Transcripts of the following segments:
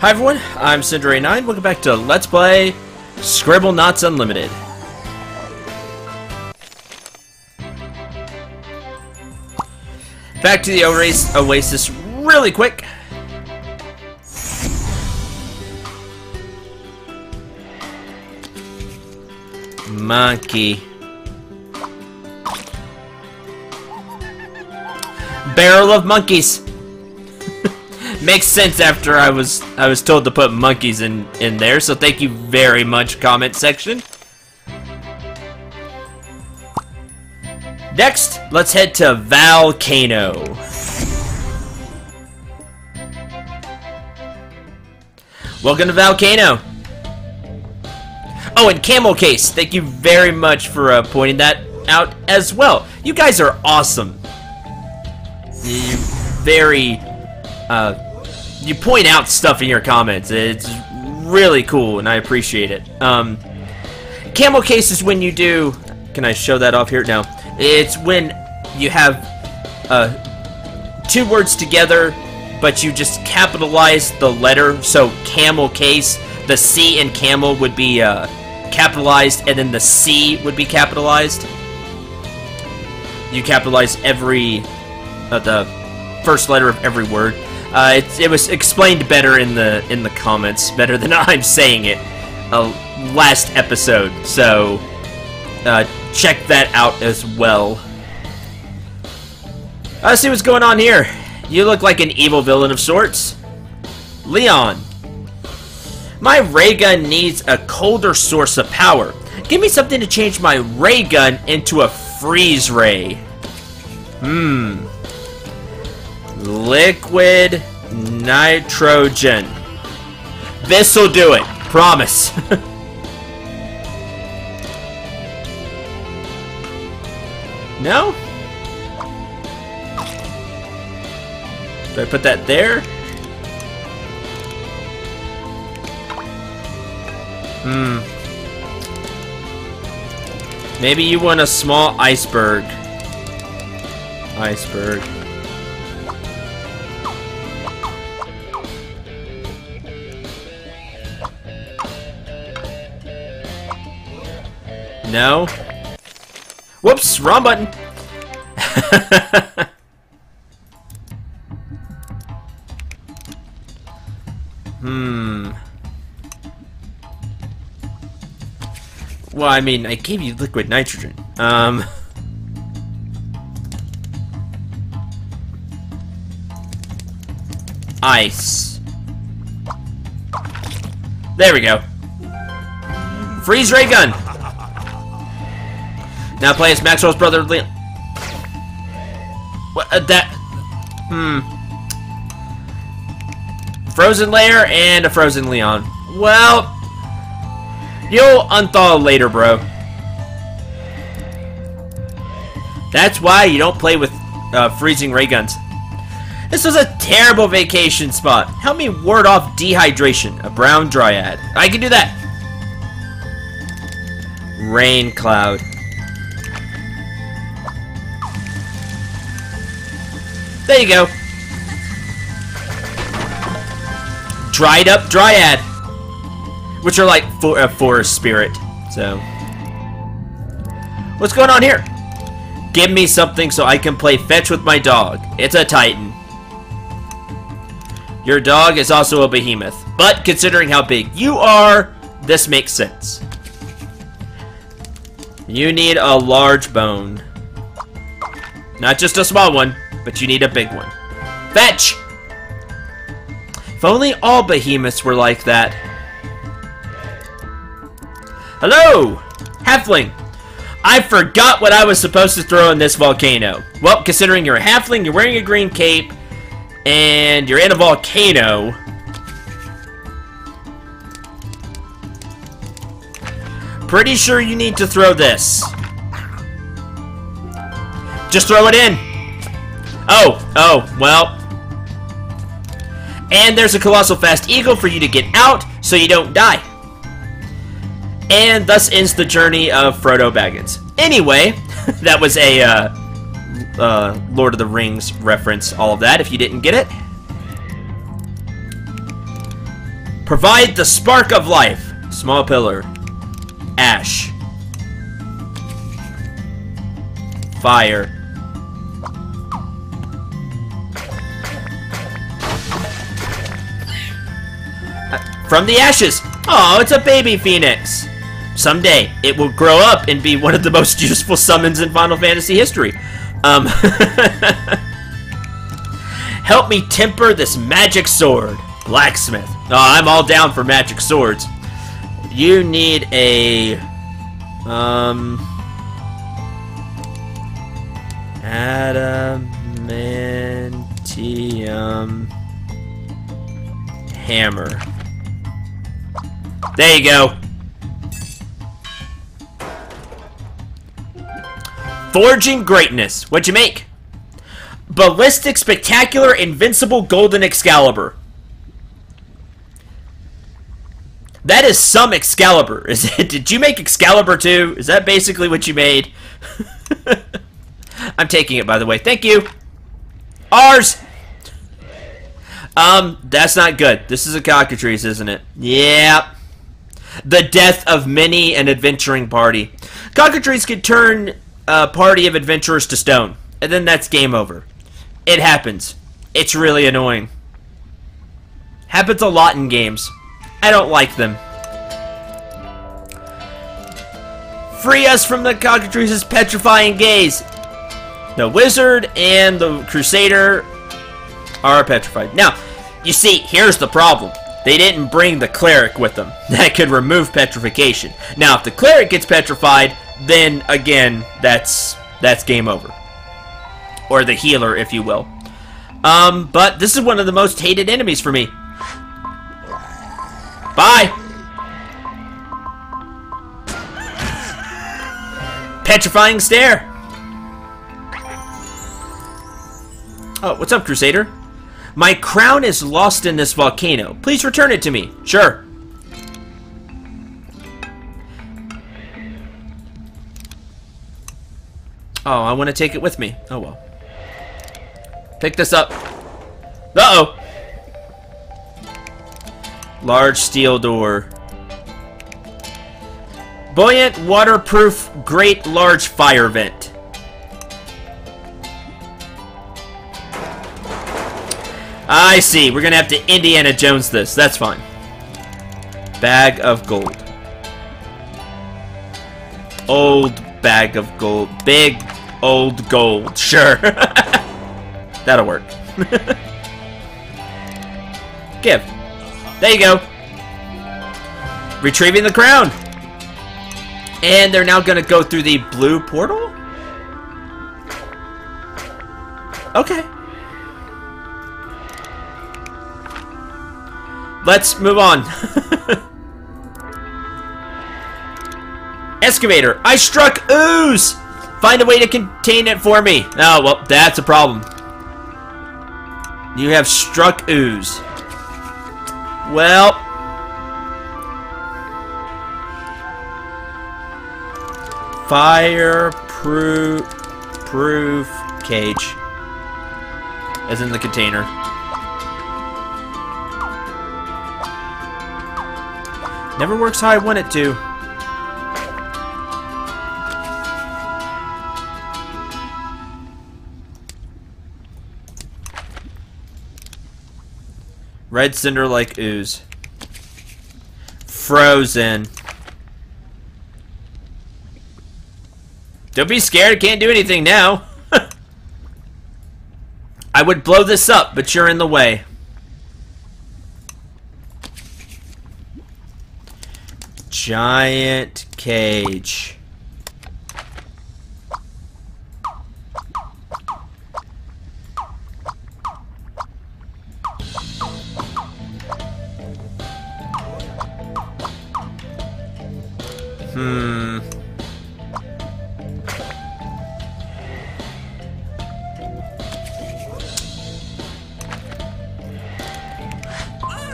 Hi everyone, I'm Cendril89, welcome back to Let's Play Scribblenauts Unlimited. Back to the O-Race Oasis really quick. Monkey. Barrel of monkeys. Makes sense after I was told to put monkeys in there, so thank you very much, comment section. Next, let's head to Volcano. Welcome to Volcano. Oh, and Camel Case, thank you very much for pointing that out as well. You guys are awesome. You're very... you point out stuff in your comments. It's really cool, and I appreciate it. Camel Case is when you do... Can I show that off here? No. It's when you have two words together, but you just capitalize the letter. So, Camel Case, the C in camel would be capitalized, and then the C would be capitalized. You capitalize every... the first letter of every word. It was explained better in the comments, better than I'm saying it, last episode, so check that out as well. Let's see what's going on here. You look like an evil villain of sorts. Leon. My ray gun needs a colder source of power. Give me something to change my ray gun into a freeze ray. Liquid nitrogen. This'll do it. Promise. No? Do I put that there? Maybe you want a small iceberg. Iceberg. No. Whoops, wrong button. Well, I mean, I gave you liquid nitrogen. Ice. There we go. Freeze ray gun. Now play as Maxwell's brother, Leon. What? That... Frozen layer and a frozen Leon. Well... You'll unthaw later, bro. That's why you don't play with freezing ray guns. This was a terrible vacation spot. Help me ward off dehydration. A brown dryad. I can do that. Rain cloud. There you go. Dried up dryad. Which are like a forest spirit. So. What's going on here? Give me something so I can play fetch with my dog. It's a Titan. Your dog is also a behemoth. But considering how big you are, this makes sense. You need a large bone. Not just a small one. But you need a big one. Fetch! If only all behemoths were like that. Hello! Halfling! I forgot what I was supposed to throw in this volcano. Well, considering you're a halfling, you're wearing a green cape, and you're in a volcano. Pretty sure you need to throw this. Just throw it in! Oh, well. And there's a colossal fast eagle for you to get out so you don't die. And thus ends the journey of Frodo Baggins. Anyway, that was a Lord of the Rings reference, all of that, if you didn't get it. Provide the spark of life. Small pillar. Ash. Fire. From the ashes! Oh, it's a baby phoenix! Someday, it will grow up and be one of the most useful summons in Final Fantasy history. Help me temper this magic sword. Blacksmith. Oh, I'm all down for magic swords. You need a... adamantium hammer. There you go. 'Forging Greatness'. What'd you make? Ballistic, Spectacular, Invincible, Golden Excalibur. That is some Excalibur. Is it? Did you make Excalibur 2? Is that basically what you made? I'm taking it, by the way. Thank you. Ours. That's not good. This is a cockatrice, isn't it? Yeah. The death of many an adventuring party. Cockatrice could turn a party of adventurers to stone, and then that's game over. It happens. It's really annoying. Happens a lot in games. I don't like them. Free us from the cockatrice's petrifying gaze. The wizard and the crusader are petrified. Now, you see, here's the problem. They didn't bring the cleric with them. That could remove petrification. Now, if the cleric gets petrified, then again, that's game over. Or the healer, if you will. But this is one of the most hated enemies for me. Bye! Petrifying stare! Oh, what's up, Crusader? My crown is lost in this volcano. Please return it to me. Sure. Oh, I want to take it with me. Oh, well. Pick this up. Uh-oh. Large steel door. Buoyant, waterproof, great large fire vent. I see. We're going to have to Indiana Jones this. That's fine. Bag of gold. Old bag of gold. Big old gold. Sure. That'll work. Give. There you go. Retrieving the crown. And they're now going to go through the blue portal? Okay. Let's move on. Excavator. I struck ooze. Find a way to contain it for me. Oh, well, that's a problem. You have struck ooze. Well. Fireproof cage. As in the container. Never works how I want it to. Red cinder like ooze. Frozen. Don't be scared, can't do anything now. I would blow this up, but you're in the way. Giant cage.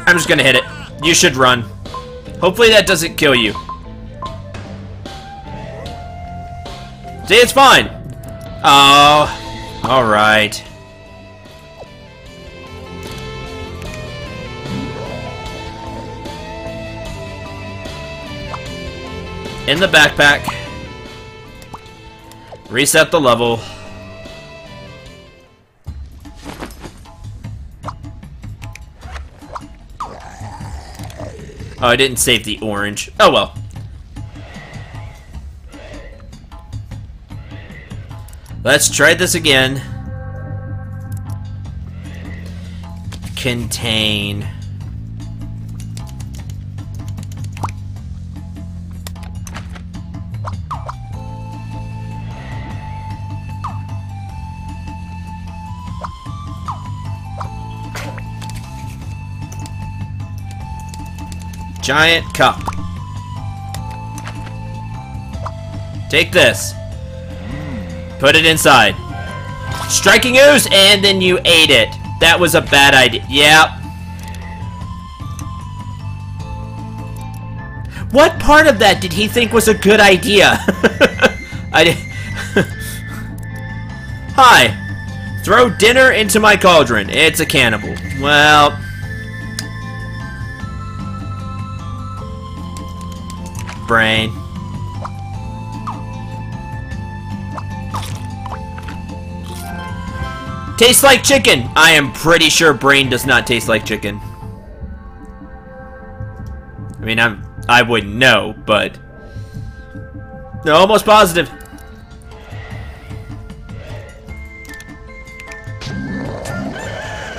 I'm just gonna hit it. You should run. Hopefully that doesn't kill you. See, it's fine. Oh, alright. in the backpack. Reset the level. Oh, I didn't save the orange. Oh well. Let's try this again. Contain. Giant cup. Take this. Put it inside. Striking ooze, and then you ate it. That was a bad idea. Yeah. What part of that did he think was a good idea? Hi. Throw dinner into my cauldron. It's a cannibal. Well. Brain. Tastes like chicken! I am pretty sure brain does not taste like chicken. I mean, I wouldn't know, but... they're almost positive.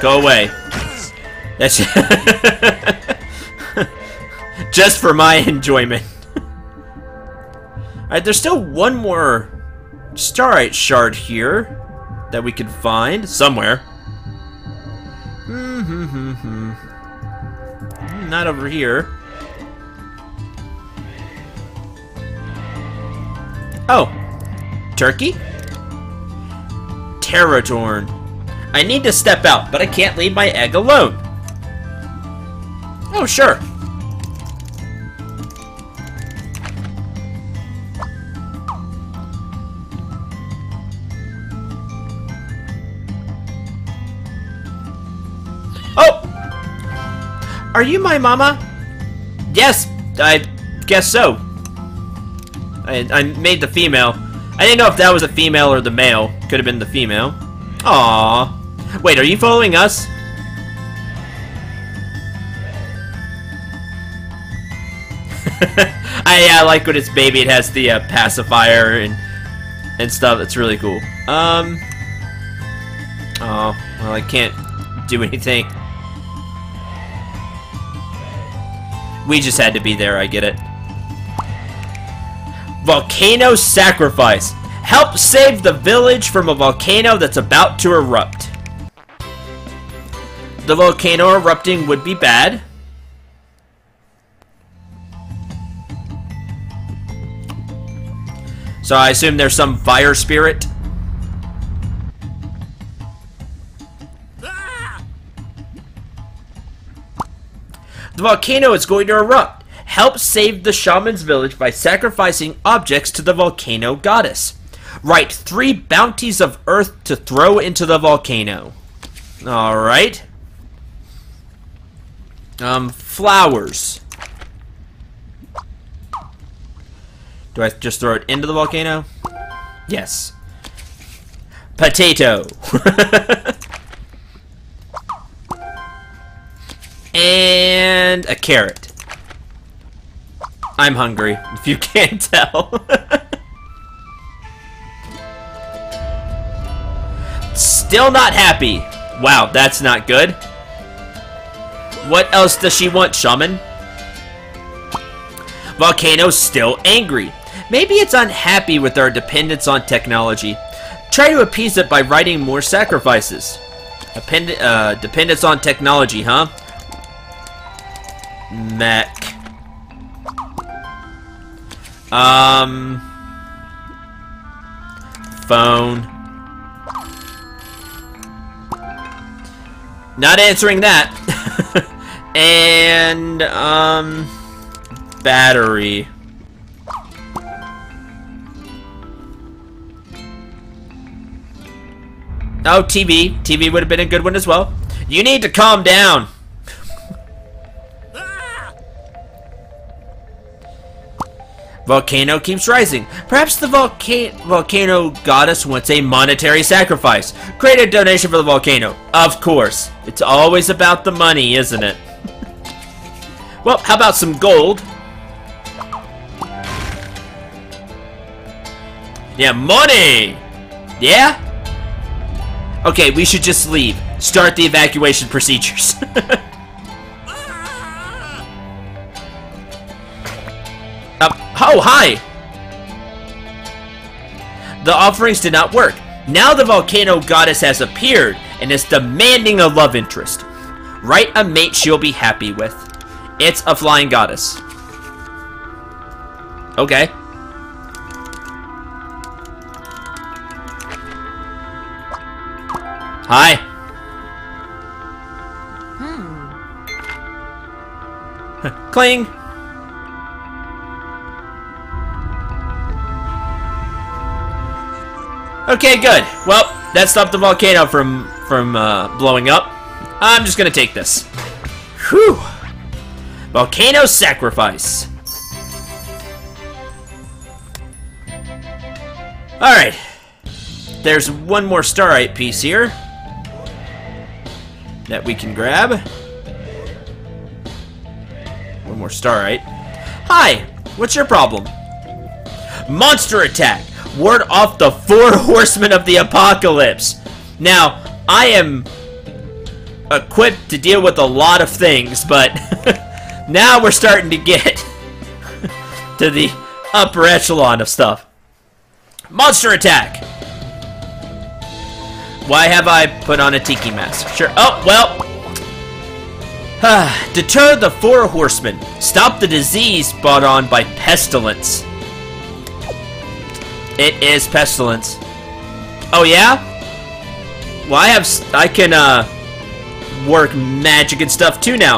Go away. That's... just for my enjoyment. Alright, there's still one more Starite shard here that we could find somewhere. Not over here. Oh. Turkey? Terratorn. I need to step out, but I can't leave my egg alone. Oh, sure. Are you my mama? Yes, I guess so. I made the female. I didn't know if that was a female or the male. Could have been the female. Aww. Wait, are you following us? I like when it's baby. It has the pacifier and stuff. It's really cool. Oh, well, I can't do anything. We just had to be there, I get it. Volcano Sacrifice. Help save the village from a volcano that's about to erupt. The volcano erupting would be bad. So I assume there's some fire spirit. The volcano is going to erupt. Help save the shaman's village by sacrificing objects to the volcano goddess. Write 3 bounties of earth to throw into the volcano. Alright. Flowers. Do I just throw it into the volcano? Yes. Potato. And a carrot. I'm hungry, if you can't tell. Still not happy. Wow, that's not good. What else does she want, shaman? Volcano's still angry. Maybe it's unhappy with our dependence on technology. Try to appease it by writing more sacrifices. Dependence on technology, huh? Mech. Phone. Not answering that. And battery. Oh, TV. TV would have been a good one as well. You need to calm down. Volcano keeps rising. Perhaps the volcano goddess wants a monetary sacrifice. Create a donation for the volcano. Of course. It's always about the money, isn't it? Well, how about some gold? Yeah, money! Yeah? Okay, we should just leave. Start the evacuation procedures. Oh, hi! The offerings did not work. Now the volcano goddess has appeared and is demanding a love interest. Write a mate she'll be happy with. It's a flying goddess. Okay. Hi. Cling. Okay, good. Well, that stopped the volcano from blowing up. I'm just gonna take this. Whew. Volcano sacrifice. Alright. There's one more Starite piece here that we can grab. One more Starite. Hi! What's your problem? Monster attack! Ward off the 4 horsemen of the apocalypse! Now, I am equipped to deal with a lot of things, but now we're starting to get to the upper echelon of stuff. Monster attack! Why have I put on a tiki mask? Sure. Oh, well. Deter the 4 horsemen. Stop the disease brought on by pestilence. It is pestilence. Oh, yeah? Well, I can, work magic and stuff, too, now.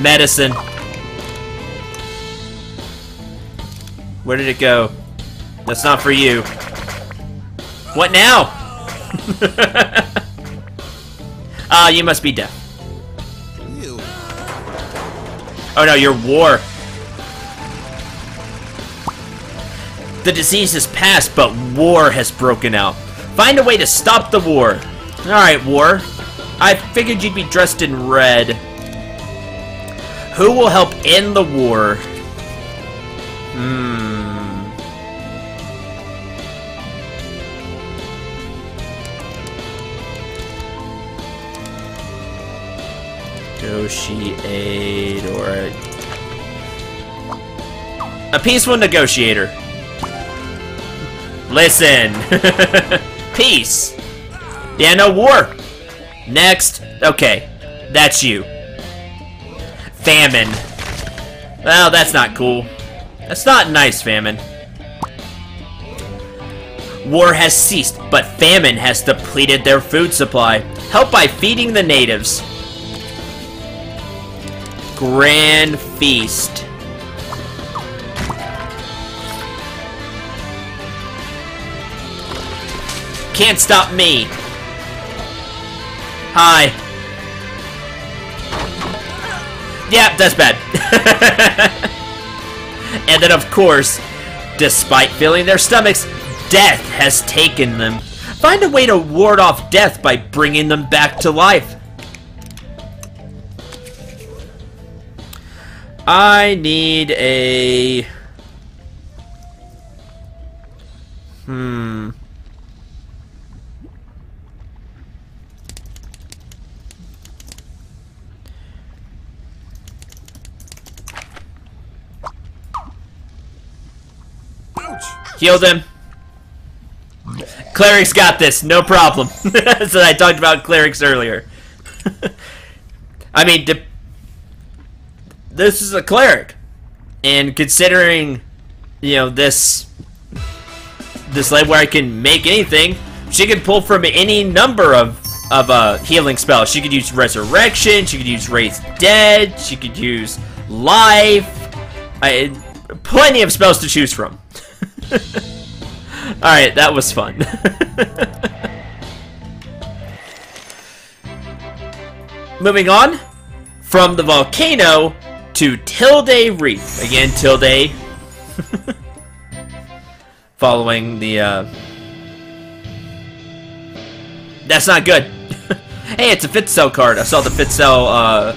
Medicine. Where did it go? That's not for you. What now? Ah, you must be deaf. Ew. Oh no, you're war. The disease has passed, but war has broken out. Find a way to stop the war. Alright, war. I figured you'd be dressed in red. Who will help end the war? Negotiate, or a peaceful negotiator. Listen. Peace. Yeah, no war. Next. Okay. That's you. Famine. Well, that's not cool. That's not nice, famine. War has ceased, but famine has depleted their food supply. Help by feeding the natives. Grand Feast. Can't stop me. Hi. Yeah, that's bad. And then, of course, despite filling their stomachs, death has taken them. Find a way to ward off death by bringing them back to life. I need a... Ouch. Heal them. Cleric's got this, no problem. So I talked about clerics earlier. I mean, this is a cleric, and considering, you know, this lab where I can make anything, she can pull from any number of healing spells. She could use resurrection, she could use raise dead, she could use life. Plenty of spells to choose from. All right, that was fun. Moving on from the volcano to Tilde Reef. Again, Tilde. Following the, That's not good. Hey, it's a Fitzel card. I saw the Fitzel,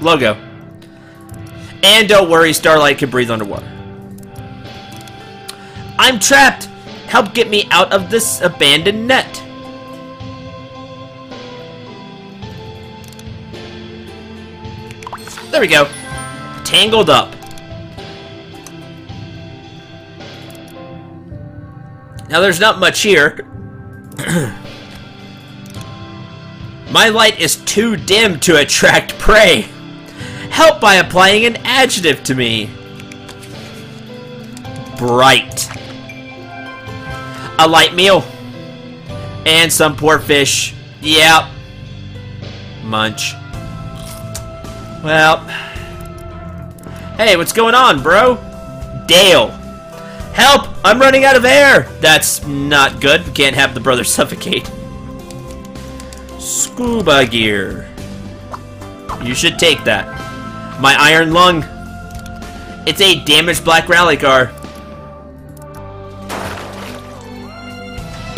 logo. And don't worry, Starlight can breathe underwater. I'm trapped! Help get me out of this abandoned net! There we go. Tangled up. Now there's not much here. My light is too dim to attract prey. Help by applying an adjective to me. Bright. A light meal. And some poor fish. Yep. Munch. Well, hey, what's going on, bro? Dale. Help! I'm running out of air! That's not good. We can't have the brother suffocate. Scuba gear. You should take that. My iron lung. It's a damaged black rally car.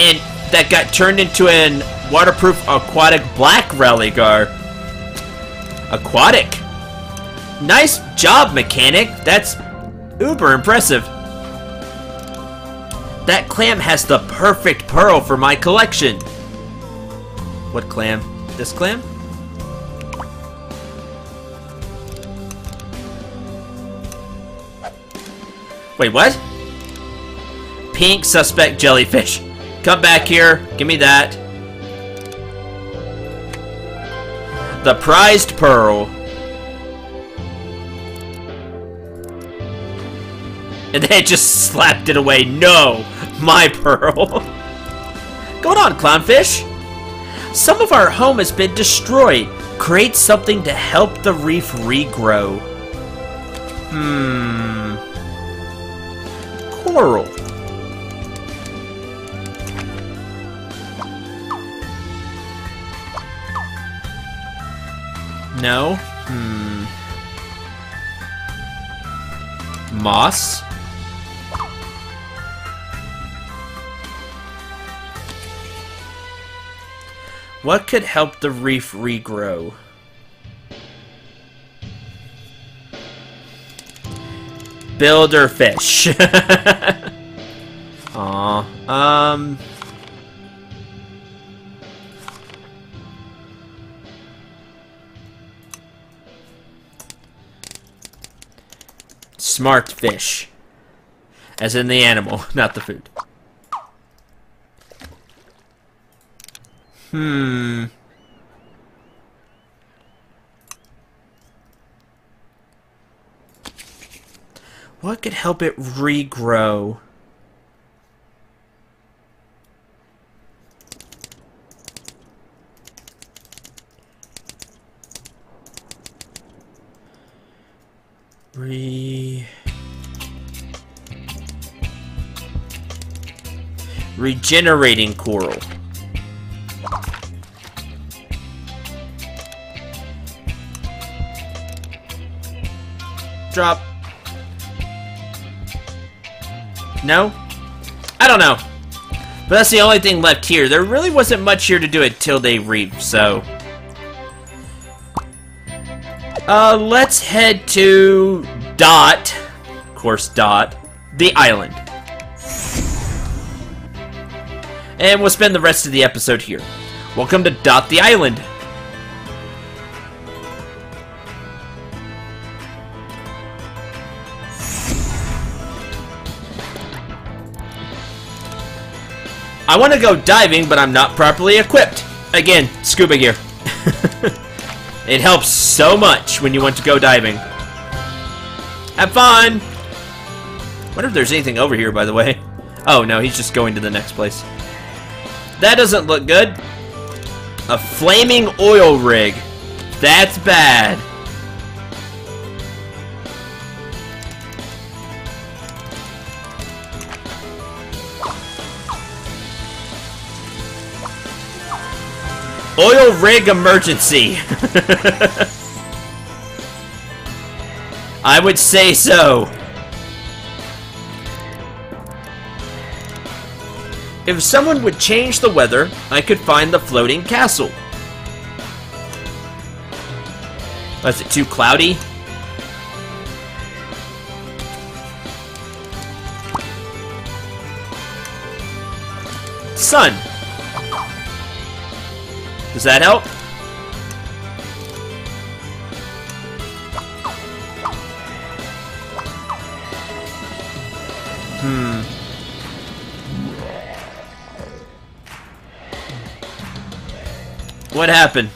And that got turned into an waterproof aquatic black rally car. Aquatic. Nice job, mechanic. That's uber impressive. That clam has the perfect pearl for my collection. What clam? This clam? Wait, what? Pink suspect jellyfish. Come back here. Give me that. The prized pearl. And they just slapped it away. No! My pearl. Going on, clownfish. Some of our home has been destroyed. Create something to help the reef regrow. Coral. No. Moss. What could help the reef regrow? Builder fish. Aww. Smart fish. As in the animal, not the food. What could help it regrow? Regenerating coral. Drop. No? I don't know. But that's the only thing left here. There really wasn't much here to do it till they reap, so... let's head to... Dot. Of course, Dot. The island. And we'll spend the rest of the episode here. Welcome to Dot the Island. I want to go diving, but I'm not properly equipped. Again, scuba gear. It helps so much when you want to go diving. Have fun! I wonder if there's anything over here, by the way. Oh, no, he's just going to the next place. That doesn't look good. A flaming oil rig. That's bad. Oil rig emergency. I would say so. If someone would change the weather, I could find the floating castle. Was it too cloudy? Sun. Does that help? What happened?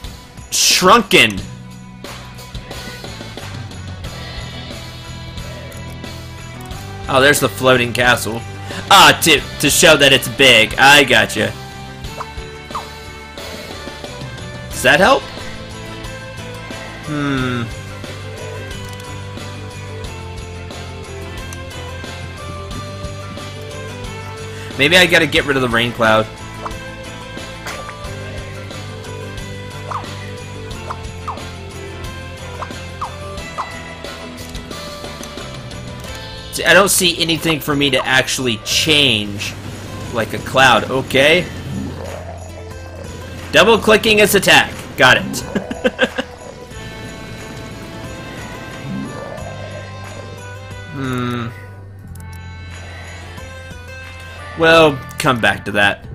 Shrunken. Oh, there's the floating castle. Ah, to show that it's big. I gotcha. Does that help? Hmm. Maybe I gotta get rid of the rain cloud. I don't see anything for me to actually change, like a cloud. Okay. Double clicking is attack. Got it. Well, come back to that.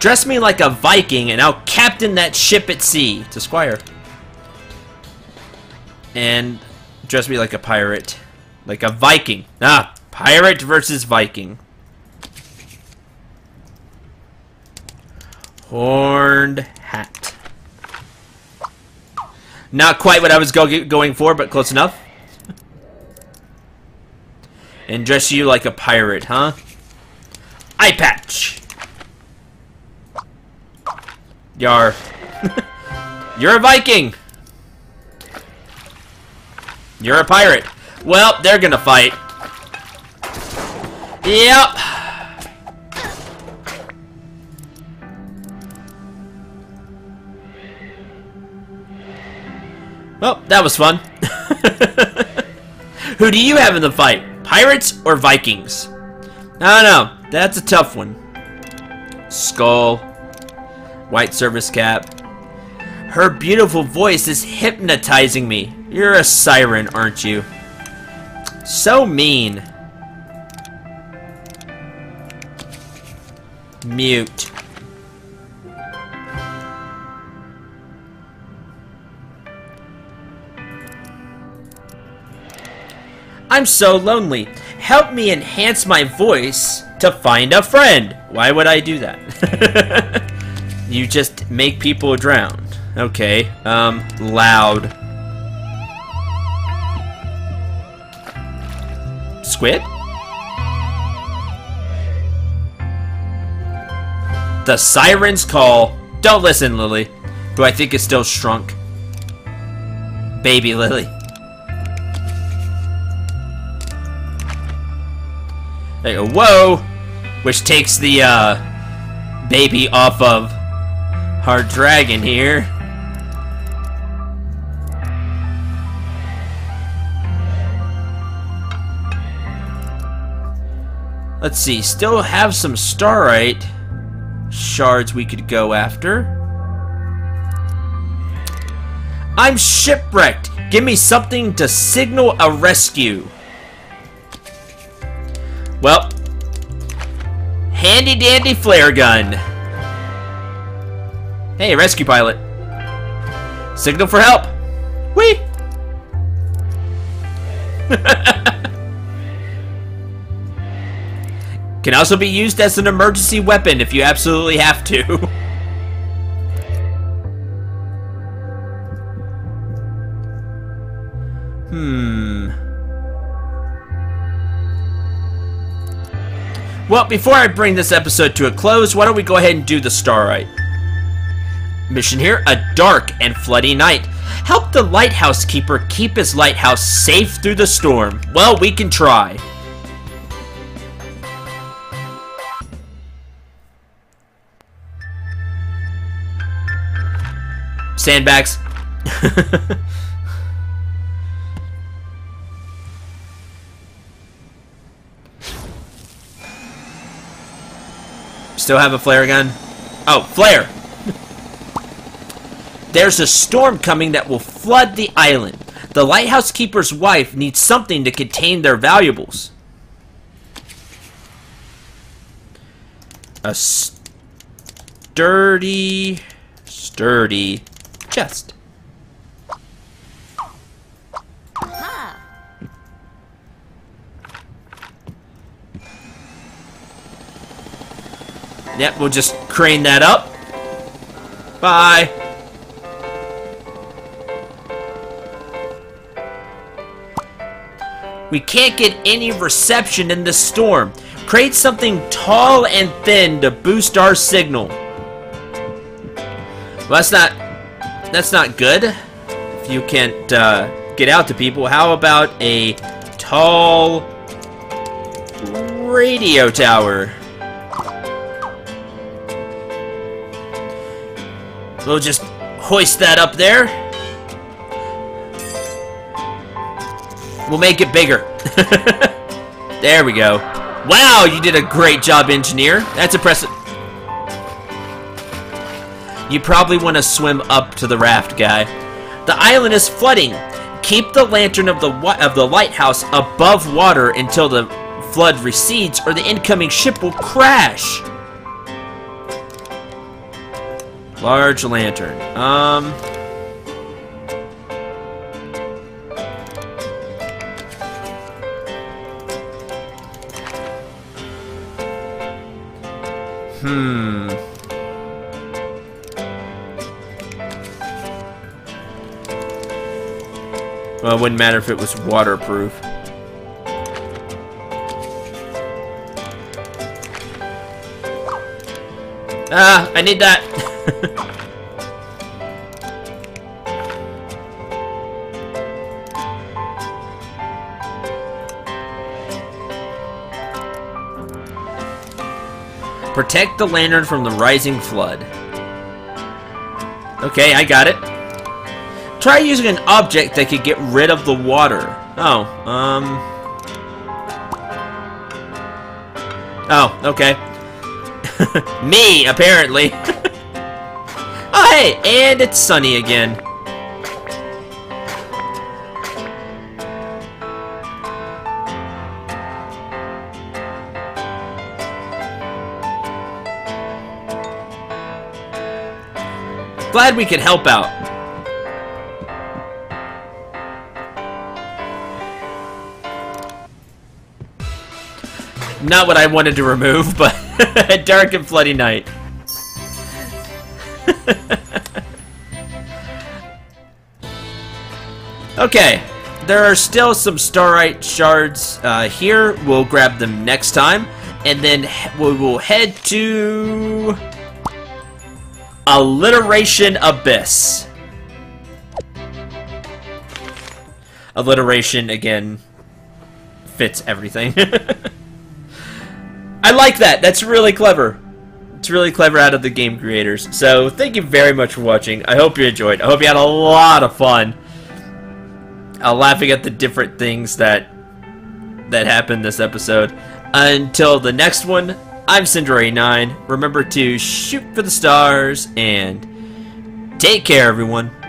Dress me like a Viking and I'll captain that ship at sea. To Squire. And dress me like a pirate. Like a Viking. Ah, pirate versus Viking. Horned hat. Not quite what I was going for, but close enough. And dress you like a pirate, huh? Eye patch. Yar. You're a Viking. You're a pirate. Well, they're gonna fight. Yep. Well, that was fun. Who do you have in the fight? Pirates or Vikings? I don't know. That's a tough one. Skull. White service cap. Her beautiful voice is hypnotizing me. You're a siren, aren't you? So mean. Mute. I'm so lonely. Help me enhance my voice to find a friend. Why would I do that? You just make people drown. Okay. Loud. Squid? The siren's call. Don't listen, Lily, who I think is still shrunk. Baby Lily. There you go. Whoa! Which takes the baby off of our dragon here. Let's see, still have some Starite shards we could go after. I'm shipwrecked. Give me something to signal a rescue. Well, handy dandy flare gun. Hey, rescue pilot. Signal for help. Whee! Can also be used as an emergency weapon if you absolutely have to. Well, before I bring this episode to a close, why don't we go ahead and do the Starite mission here? A dark and floody night. Help the lighthouse keeper keep his lighthouse safe through the storm. Well, we can try. Sandbags. Still have a flare gun? Oh, flare! There's a storm coming that will flood the island. The lighthouse keeper's wife needs something to contain their valuables. A sturdy chest. Huh. Yep, we'll just crane that up. Bye. We can't get any reception in this storm. Create something tall and thin to boost our signal. Well, that's not good. If you can't get out to people, how about a tall radio tower? We'll just hoist that up there. We'll make it bigger. There we go. Wow, you did a great job, engineer. That's impressive. You probably want to swim up to the raft, guy. The island is flooding. Keep the lantern of the lighthouse above water until the flood recedes, or the incoming ship will crash. Large lantern. Well, it wouldn't matter if it was waterproof. Ah, I need that. Protect the lantern from the rising flood. Okay, I got it. Try using an object that could get rid of the water. Oh, oh, okay. Me, apparently. Oh, hey, and it's sunny again. Glad we could help out. Not what I wanted to remove, but a dark and bloody night. Okay, there are still some Starite shards here. We'll grab them next time, and then we will head to Alliteration Abyss. Alliteration, again, fits everything. I like that. That's really clever. It's really clever out of the game creators. So, thank you very much for watching. I hope you enjoyed. I hope you had a lot of fun laughing at the different things that happened this episode. Until the next one, I'm Cendril89. Remember to shoot for the stars and take care, everyone.